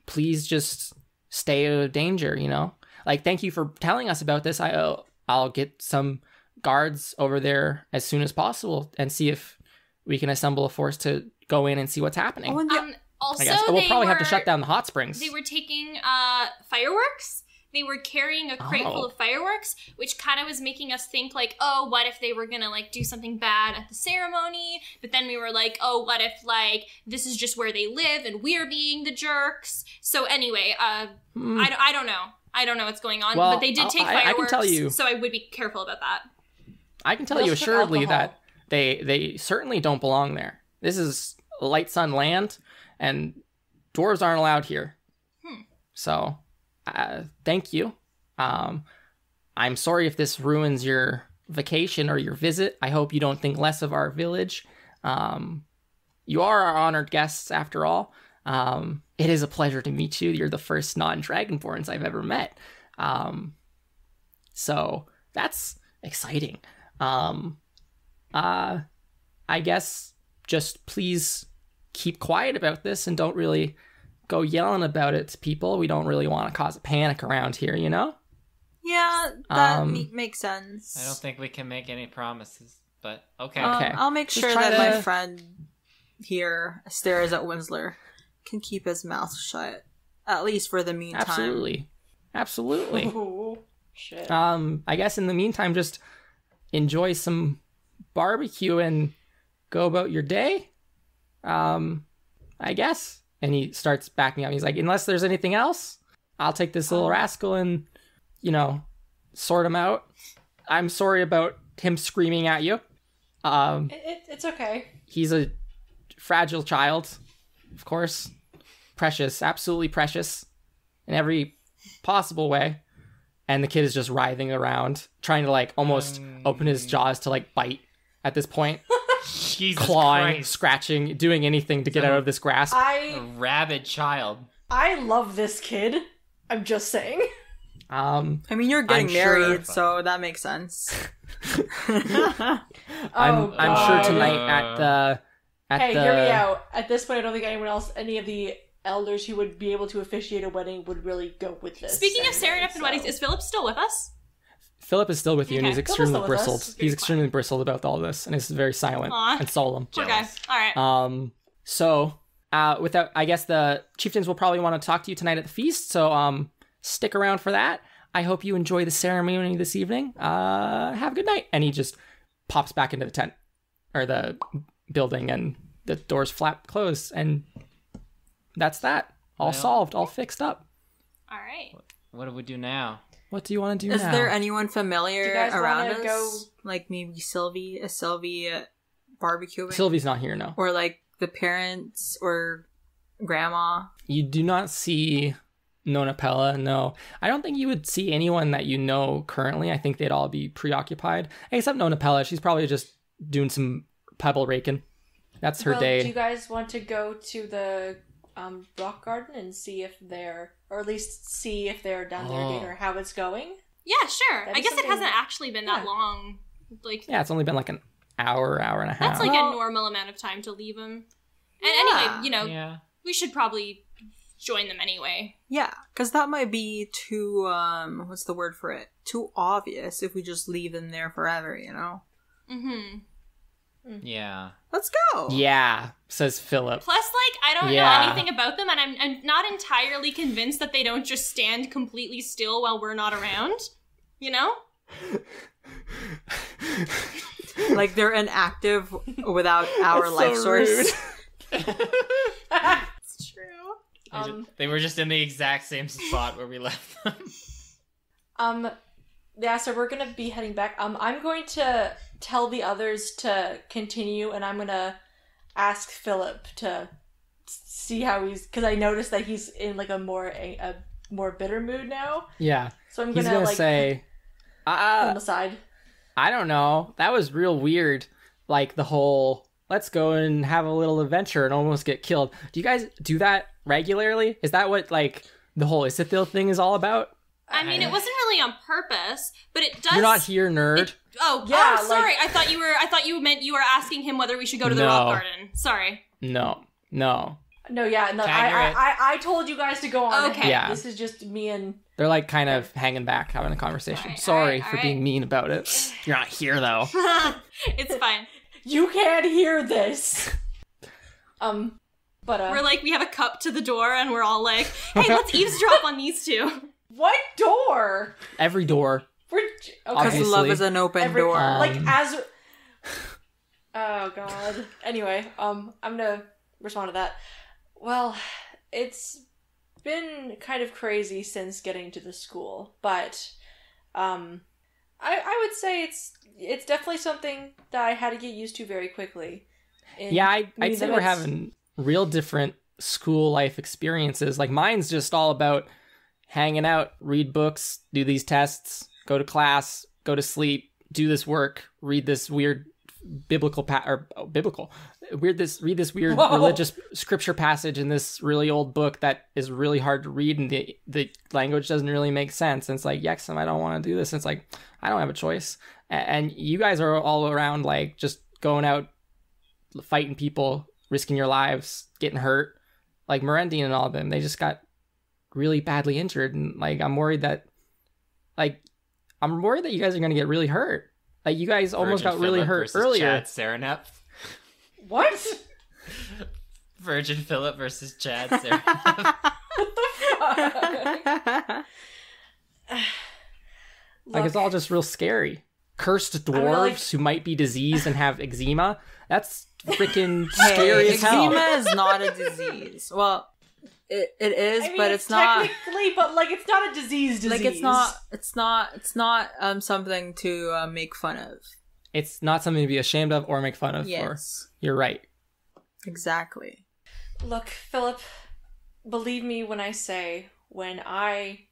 please just stay out of danger, you know? Like, thank you for telling us about this. I, uh, I'll get some guards over there as soon as possible and see if we can assemble a force to go in and see what's happening. Oh, and um, also, I guess. Oh, we'll probably were, have to shut down the hot springs. They were taking uh, fireworks. They were carrying a crate oh. full of fireworks, which kind of was making us think like, oh, what if they were going to like do something bad at the ceremony? But then we were like, oh, what if like this is just where they live and we're being the jerks? So anyway, uh, mm. I, I don't know. I don't know what's going on, well, but they did take I, fireworks, I can tell you, so I would be careful about that. I can tell you assuredly that they, they certainly don't belong there. This is Light Sun land, and dwarves aren't allowed here. Hmm. So... Uh, thank you. Um, I'm sorry if this ruins your vacation or your visit. I hope you don't think less of our village. Um, you are our honored guests, after all. Um, it is a pleasure to meet you. You're the first non-Dragonborns I've ever met. Um, so that's exciting. Um, uh, I guess just please keep quiet about this and don't really go yelling about it to people. We don't really want to cause a panic around here, you know? Yeah, that um, makes sense. I don't think we can make any promises, but okay. Um, okay. I'll make sure that to... my friend here stares at Winsler. Can keep his mouth shut, at least for the meantime. Absolutely, absolutely. Ooh, shit. Um, I guess in the meantime, just enjoy some barbecue and go about your day. Um, I guess. And he starts backing up. He's like, unless there's anything else, I'll take this little rascal and, you know, sort him out. I'm sorry about him screaming at you. Um, it, it, it's okay. He's a fragile child, of course. Precious, absolutely precious in every possible way. And the kid is just writhing around, trying to, like, almost um... open his jaws to, like, bite at this point. Jesus clawing, Christ. Scratching, doing anything to get so, out of this grasp. I, a rabid child. I love this kid. I'm just saying. Um, I mean, you're getting I'm married, sure, so that makes sense. oh, I'm, I'm sure tonight at the... At hey, the... hear me out. At this point, I don't think anyone else, any of the elders who would be able to officiate a wedding would really go with this. Speaking anyway, of Serinepth so. and weddings, is Philip still with us? Philip is still with you, okay. and he's extremely bristled. He's, he's extremely bristled about all this, and it's very silent Aww. and solemn. Jealous. Okay, all right. Um, so, uh, without, I guess the chieftains will probably want to talk to you tonight at the feast, so um, stick around for that. I hope you enjoy the ceremony this evening. Uh, have a good night. And he just pops back into the tent, or the building, and the doors flap closed, and that's that. All solved, all fixed up. All right. What do we do now? What do you want to do Is now? Is there anyone familiar do you guys around us? Go... Like maybe Sylvie, a Sylvie barbecuing? Sylvie's not here, no. Or like the parents or grandma? You do not see Nona Pella, no. I don't think you would see anyone that you know currently. I think they'd all be preoccupied. Except Nona Pella. She's probably just doing some pebble raking. That's her well, day. Do you guys want to go to the... Um, rock garden and see if they're, or at least see if they're down there again, or how it's going. Yeah, sure. That'd I guess it hasn't like, actually been that yeah. long. Like yeah, it's only been like an hour, hour and a half. That's like well, a normal amount of time to leave them. And yeah. anyway, you know, yeah. we should probably join them anyway. Yeah, because that might be too, um, what's the word for it? Too obvious if we just leave them there forever, you know? Mm-hmm. Yeah. Let's go. Yeah, says Philip. Plus, like, I don't yeah. know anything about them, and I'm, I'm not entirely convinced that they don't just stand completely still while we're not around. You know? Like, they're inactive without our life so source. It's true. Um, they were just in the exact same spot where we left them. Um... Yeah, so we're going to be heading back. Um, I'm going to tell the others to continue, and I'm going to ask Philip to see how he's... Because I noticed that he's in, like, a more a, a more bitter mood now. Yeah. So I'm going to, like... say... Uh, aside. I don't know. That was real weird. Like, the whole, let's go and have a little adventure and almost get killed. Do you guys do that regularly? Is that what, like, the whole Isithil thing is all about? I mean, it wasn't really on purpose, but it does. You're not here, nerd. It, oh, yeah. Oh, sorry. Like... I thought you were. I thought you meant you were asking him whether we should go to the no. rock garden. Sorry. No. No. No. Yeah. No. I I, I. I told you guys to go on. Okay. Yeah. This is just me and. They're like kind of hanging back, having a conversation. Right, sorry all right, all for right. being mean about it. You're not here though. It's fine. You can't hear this. Um, but uh... we're like we have a cup to the door, and we're all like, "Hey, let's eavesdrop on these two." What door? Every door. Because okay. love is an open Every, door. Um, like as. Oh God. Anyway, um, I'm gonna respond to that. Well, it's been kind of crazy since getting to the school, but, um, I I would say it's it's definitely something that I had to get used to very quickly. And yeah, I, I'd say we're having real different school life experiences. Like mine's just all about. Hanging out, read books, do these tests, go to class, go to sleep, do this work, read this weird biblical pa or oh, biblical weird this read this weird Whoa. religious scripture passage in this really old book that is really hard to read, and the the language doesn't really make sense. And it's like, Yexum, I don't want to do this. And it's like, I don't have a choice. And you guys are all around like just going out fighting people, risking your lives, getting hurt. Like Merendian and all of them, they just got really badly injured, and like I'm worried that like I'm worried that you guys are gonna get really hurt. Like you guys almost Virgin got Philip really hurt earlier. Chad Serinepth. What? Virgin Philip versus Chad Serinepth. What the fuck? Like it's all just real scary. Cursed dwarves who might be diseased and have eczema. That's freaking scary as hell. Eczema is not a disease. Well, it it is, I mean, but it's, it's not technically. But like, it's not a disease. Disease. Like, it's not. It's not. It's not um something to uh, make fun of. It's not something to be ashamed of or make fun of. Yes, for. You're right. Exactly. Look, Philip, believe me when I say, when I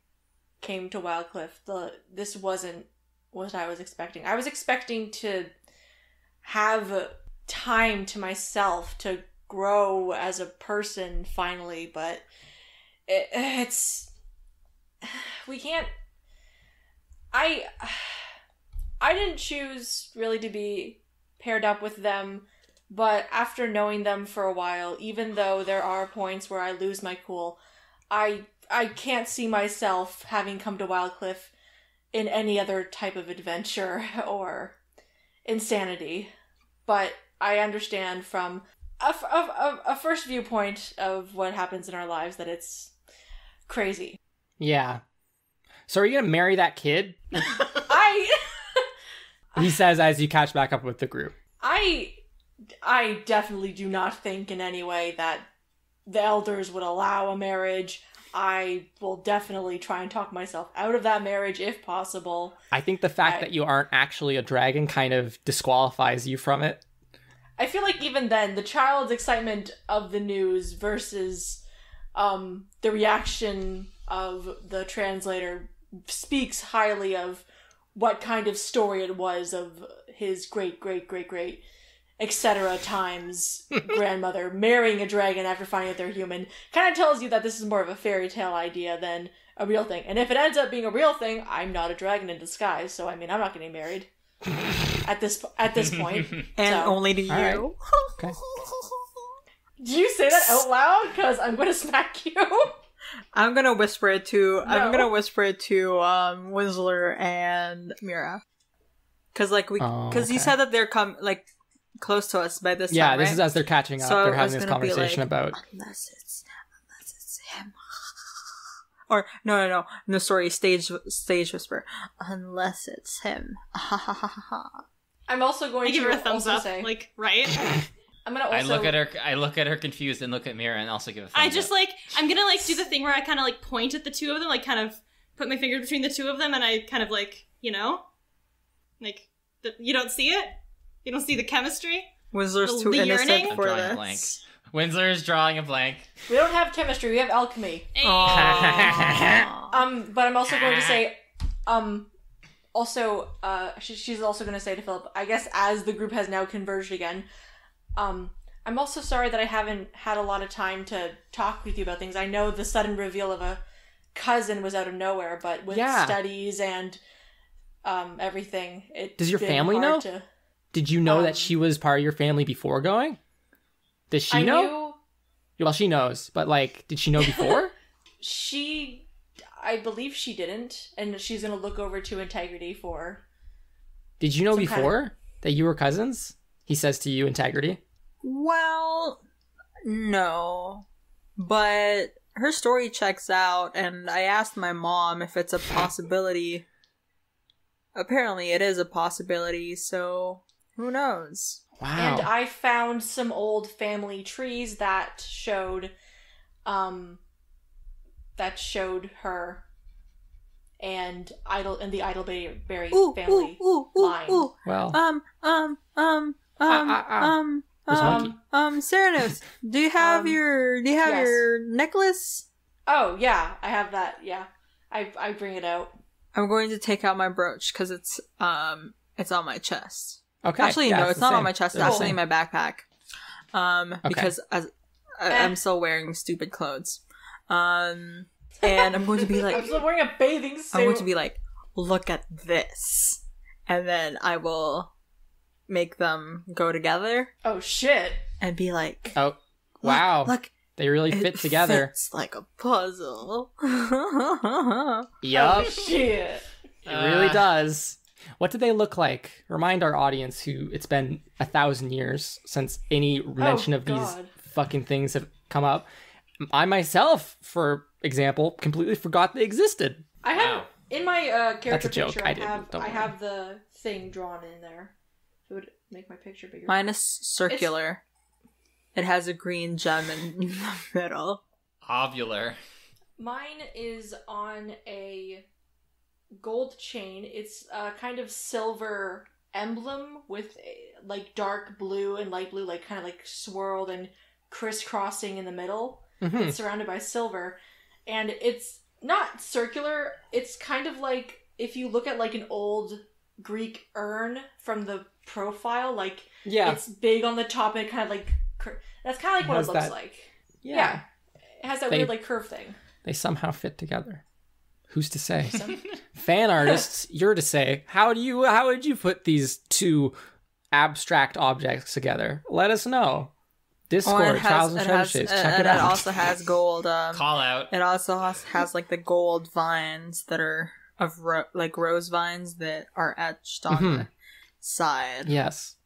came to Wildcliffe, the this wasn't what I was expecting. I was expecting to have time to myself to grow as a person finally, but it, it's we can't I I didn't choose really to be paired up with them, but after knowing them for a while, even though there are points where I lose my cool, I I can't see myself having come to Wildcliffe in any other type of adventure or insanity. But I understand from a, a, a first viewpoint of what happens in our lives that it's crazy. Yeah. So are you gonna marry that kid? I. He says as you catch back up with the group. I, I definitely do not think in any way that the elders would allow a marriage. I will definitely try and talk myself out of that marriage if possible. I think the fact I, that you aren't actually a dragon kind of disqualifies you from it. I feel like even then, the child's excitement of the news versus um, the reaction of the translator speaks highly of what kind of story it was of his great, great, great, great, et cetera times grandmother marrying a dragon after finding out they're human. Kind of tells you that this is more of a fairy tale idea than a real thing. And if it ends up being a real thing, I'm not a dragon in disguise, so I mean, I'm not getting married. At this at this point, and so. Only to you. Right. Okay. Did you say that out loud? Because I'm gonna smack you. I'm gonna whisper it to. No. I'm gonna whisper it to um, Winsler and Mira. Because like we, because oh, okay. you said that they're come like close to us by this yeah, time. Yeah, this right? is as they're catching up. So they're having this conversation like, about unless it's unless it's him. Or no, no, no, no. Sorry, stage stage whisper. Unless it's him. Ha ha ha ha. I'm also going I give to give her a thumbs up, say, like, right? I'm gonna also... I look at her. I look at her confused and look at Mira and also give a thumbs I just up. Like. I'm gonna like do the thing where I kind of like point at the two of them, like kind of put my finger between the two of them, and I kind of like you know, like the, you don't see it. You don't see the chemistry. Windsor's too innocent for this. Windsor is drawing a blank. We don't have chemistry. We have alchemy. um, but I'm also going to say, um, also, uh, she, she's also going to say to Philip, I guess as the group has now converged again, um, I'm also sorry that I haven't had a lot of time to talk with you about things. I know the sudden reveal of a cousin was out of nowhere, but with yeah. studies and um, everything, it does your family know? To, Did you know um, that she was part of your family before going? Does she I know? Knew... Well, she knows, but like, did she know before? She, I believe she didn't, and she's gonna look over to Integrity for. Did you know before kind of... that you were cousins? He says to you, Integrity. Well, no, but her story checks out, and I asked my mom if it's a possibility. Apparently, it is a possibility. So who knows? Wow. And I found some old family trees that showed, um, that showed her and Idle and the Addleberry ooh, family ooh, ooh, line. Ooh, ooh. Well, um, um, um, um, uh, uh, uh. um, um, um, Serinepth, do you have um, your do you have yes. your necklace? Oh yeah, I have that. Yeah, I I bring it out. I'm going to take out my brooch because it's um it's on my chest. Okay. Actually, yeah, no, it's, it's not same. on my chest. It's, it's actually in my backpack. Um, okay. Because as, I, eh. I'm still wearing stupid clothes. Um, and I'm going to be like... I'm still wearing a bathing suit. I'm going to be like, look at this. And then I will make them go together. Oh, shit. And be like... Oh, wow. Look, look they really fit it together. It's like a puzzle. Yup. Oh, shit. It uh, really does. What do they look like? Remind our audience who it's been a thousand years since any mention oh, of God. these fucking things have come up. I myself, for example, completely forgot they existed. I have, wow. in my uh, character picture, joke. I, I, have, I have the thing drawn in there. It would make my picture bigger. Mine is circular. It's... It has a green gem in the middle. Ovular. Mine is on a... gold chain. It's a kind of silver emblem with like dark blue and light blue, like kind of like swirled and crisscrossing in the middle. Mm-hmm. It's surrounded by silver, and it's not circular. It's kind of like if you look at like an old Greek urn from the profile, like yeah, it's big on the top and kind of like cur that's kind of like what How's it looks that? like. Yeah. yeah, it has that they, weird like curve thing. They somehow fit together. Who's to say? Fan artists, you're to say. How do you? How would you put these two abstract objects together? Let us know. Discord, Trials and Trebuchets. Check it out. It also has gold. Um, Call out. It also has, has like the gold vines that are of ro like rose vines that are etched on mm-hmm. the side. Yes,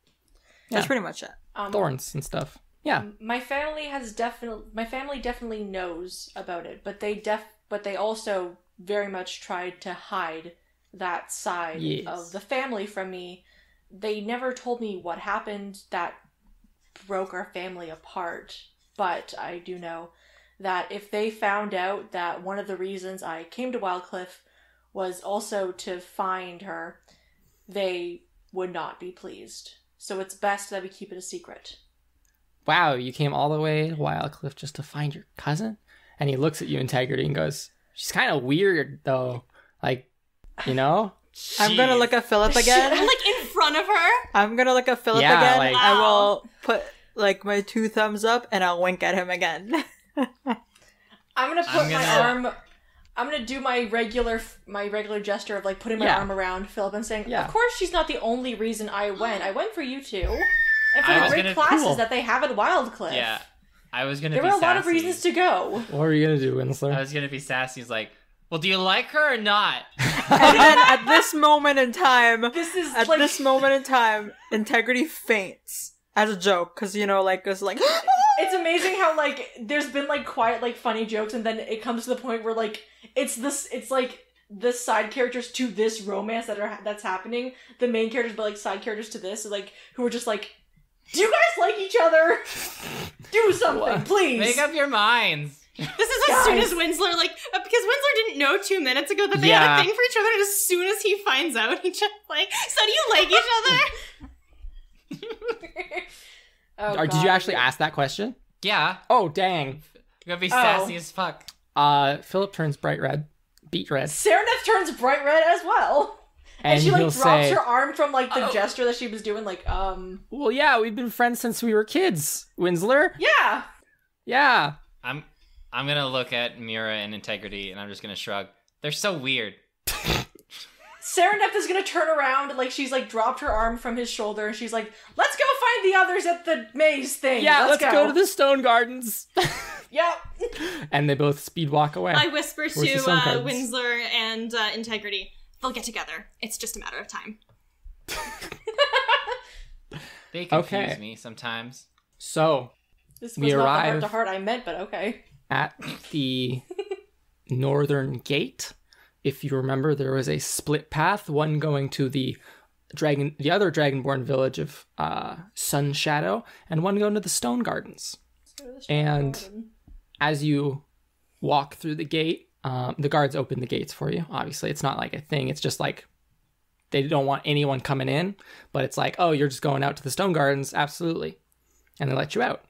that's yeah. pretty much it. Um, Thorns and stuff. Yeah. My family has definitely. My family definitely knows about it, but they def. But they also. very much tried to hide that side yes. of the family from me. They never told me what happened that broke our family apart, but I do know that if they found out that one of the reasons I came to Wildcliffe was also to find her, they would not be pleased. So it's best that we keep it a secret. Wow, you came all the way to Wildcliffe just to find your cousin? And he looks at you, Integrity, and goes... She's kind of weird, though. Like, you know? Jeez. I'm going to look at Philip again. I'm, like, in front of her? I'm going to look at Philip yeah, again. Like, wow. I will put, like, my two thumbs up, and I'll wink at him again. I'm going to put I'm gonna... my arm... I'm going to do my regular my regular gesture of, like, putting my yeah. arm around Philip and saying, yeah. of course she's not the only reason I went. I went for you two. And for I the great gonna... classes cool. that they have at Wildcliffe. Yeah. I was gonna. There be were a sassy. lot of reasons to go. What were you gonna do, Winsler? I was gonna be sassy. He's like, "Well, do you like her or not?" And then at this moment in time, this is at like... this moment in time, Integrity faints as a joke because you know, like it's like it's amazing how like there's been like quiet, like funny jokes, and then it comes to the point where like it's this, it's like the side characters to this romance that are that's happening. The main characters, but like side characters to this, like who are just like. Do you guys like each other? Do something, what? please. Make up your minds. This is as soon as Winsler, like, because Winsler didn't know two minutes ago that they yeah. had a thing for each other, and as soon as he finds out, he just, like, so do you like each other? Oh, or, did you actually ask that question? Yeah. Oh, dang. You're gonna be sassy oh. as fuck. Uh, Philip turns bright red. Beat red. Serinepth turns bright red as well. And, and she, like, drops say, her arm from, like, the oh. gesture that she was doing, like, um... Well, yeah, we've been friends since we were kids, Winsler. Yeah. Yeah. I'm I'm gonna look at Mira and Integrity, and I'm just gonna shrug. They're so weird. Serinepth is gonna turn around, and, like, she's, like, dropped her arm from his shoulder, and she's like, let's go find the others at the maze thing. Yeah, let's, let's go. go to the Stone Gardens. Yep. And they both speed walk away. I whisper Where's to uh, Winsler and uh, Integrity. They'll get together. It's just a matter of time. They confuse okay. me sometimes. So, this was we not arrive the heart-to-heart I meant, but okay. At the northern gate, if you remember, there was a split path. One going to the dragon, the other Dragonborn village of uh, Sunshadow, and one going to the Stone Gardens. So the Stone and Garden. As you walk through the gate. Um, the guards open the gates for you, obviously. It's not like a thing. It's just like they don't want anyone coming in. But it's like, oh, you're just going out to the Stone Gardens. Absolutely. And they let you out.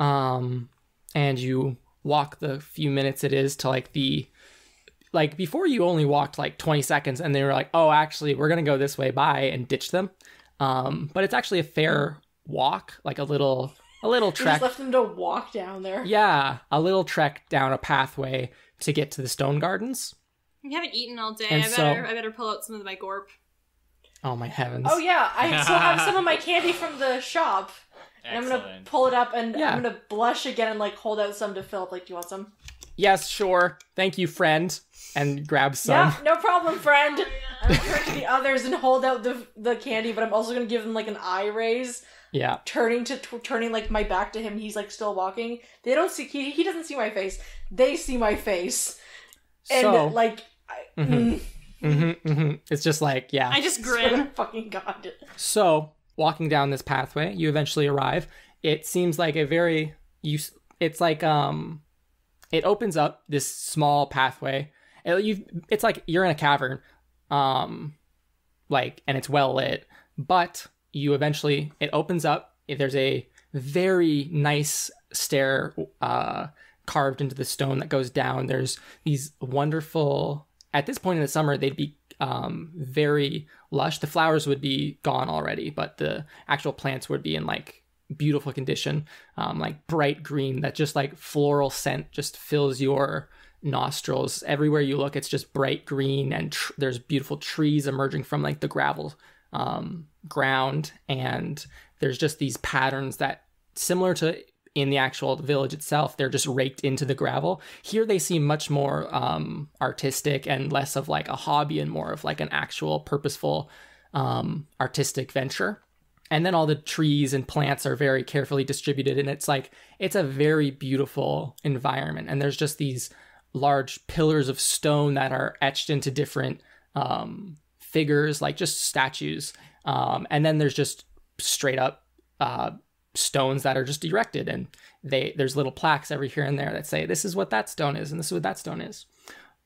Um, and you walk the few minutes it is to like the... Like before you only walked like twenty seconds and they were like, oh, actually, we're going to go this way. Bye. And ditch them. Um, but it's actually a fair walk, like a little a little trek. Just left them to walk down there. Yeah, a little trek down a pathway to get to the Stone Gardens. I haven't eaten all day. And I better so, I better pull out some of my gorp. Oh my heavens! Oh yeah, I still have some of my candy from the shop. Excellent. And I'm gonna pull it up and yeah. I'm gonna blush again and like hold out some to Philip. Like, do you want some? Yes, sure. Thank you, friend. And grab some. Yeah, no problem, friend. Oh, yeah. I'm gonna turn to the others and hold out the the candy, but I'm also gonna give them like an eye raise. Yeah. Turning to t turning like my back to him, he's like still walking. They don't see he he doesn't see my face. They see my face, and so, like. I, mm-hmm. Mm, Mm-hmm, mm-hmm. It's just like, yeah. I just grin. Fucking God. So, walking down this pathway, you eventually arrive. It seems like a very... You, it's like, um... It opens up this small pathway. It, you've, it's like you're in a cavern. Um, like, and it's well lit. But you eventually... It opens up. There's a very nice stair uh, carved into the stone that goes down. There's these wonderful... At this point in the summer, they'd be um, very lush. The flowers would be gone already, but the actual plants would be in like beautiful condition, um, like bright green. That just like floral scent just fills your nostrils everywhere you look. It's just bright green, and tr there's beautiful trees emerging from like the gravel um, ground, and there's just these patterns that similar to in the actual village itself, they're just raked into the gravel. Here they seem much more um, artistic and less of like a hobby and more of like an actual purposeful um, artistic venture. And then all the trees and plants are very carefully distributed, and it's like, it's a very beautiful environment. And there's just these large pillars of stone that are etched into different um, figures, like just statues. Um, and then there's just straight up uh, stones that are just erected, and they there's little plaques every here and there that say this is what that stone is and this is what that stone is.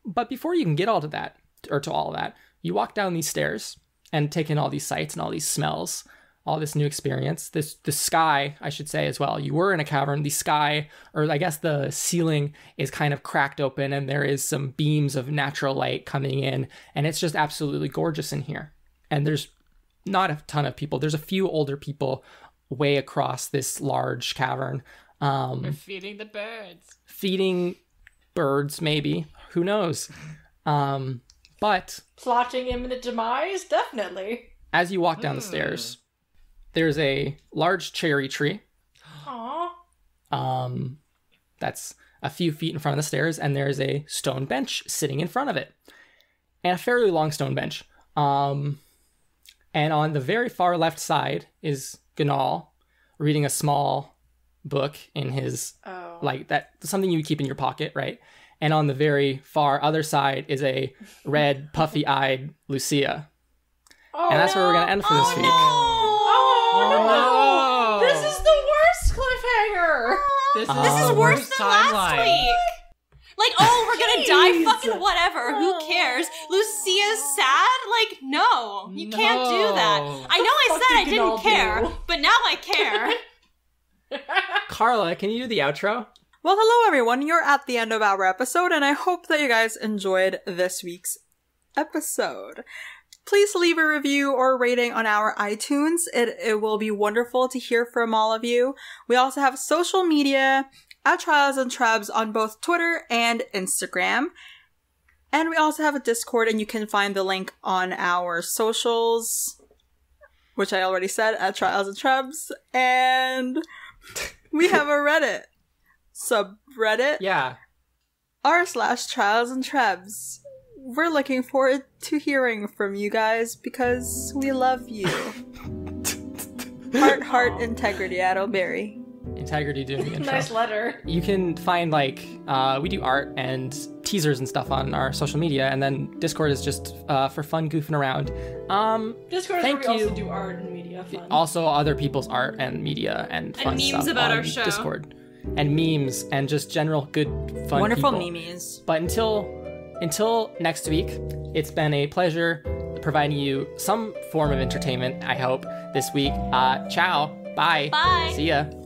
But before you can get all to that or to all of that, you walk down these stairs and take in all these sights and all these smells, all this new experience, this the sky I should say as well. You were in a cavern. The sky, or I guess the ceiling, is kind of cracked open, and there is some beams of natural light coming in, and it's just absolutely gorgeous in here. And there's not a ton of people. There's a few older people way across this large cavern. Um, We're feeding the birds. Feeding birds, maybe. Who knows? Um, but... Plotting imminent demise? Definitely. As you walk down mm. the stairs, there's a large cherry tree. Aww. Um, that's a few feet in front of the stairs, and there's a stone bench sitting in front of it. And a fairly long stone bench. Um, and on the very far left side is... Ganal, reading a small book in his, oh. like that, something you would keep in your pocket, right? And on the very far other side is a red, puffy-eyed Lucia. Oh, and that's no. where we're going to end for oh, this week. No. Oh, no. Oh, no. This is the worst cliffhanger. This is, this is um, worse than timeline. last week. Like, oh, we're gonna die, fucking whatever. Oh. Who cares? Lucia's sad? Like, no. You no. can't do that. I know I said I didn't care, do. but now I care. Kharla, can you do the outro? Well, hello, everyone. You're at the end of our episode, and I hope that you guys enjoyed this week's episode. Please leave a review or rating on our iTunes. It, it will be wonderful to hear from all of you. We also have social media... at Trials and Trebs on both Twitter and Instagram. And we also have a Discord, and you can find the link on our socials, which I already said, at Trials and Trebs. And we have a Reddit subreddit. Yeah. R slash Trials and Trebs. We're looking forward to hearing from you guys because we love you. Heart, heart, integrity, Addleberry. Integrity doing the intro. Nice letter. You can find like uh we do art and teasers and stuff on our social media, and then Discord is just uh for fun goofing around. Um Discord is thank where we you. also do art and media fun. Also other people's art and media and fun and memes stuff about on our show. Discord. And memes and just general good fun. Wonderful people. memes. But until until next week, it's been a pleasure providing you some form of entertainment, I hope, this week. Uh ciao. Bye. Bye. See ya.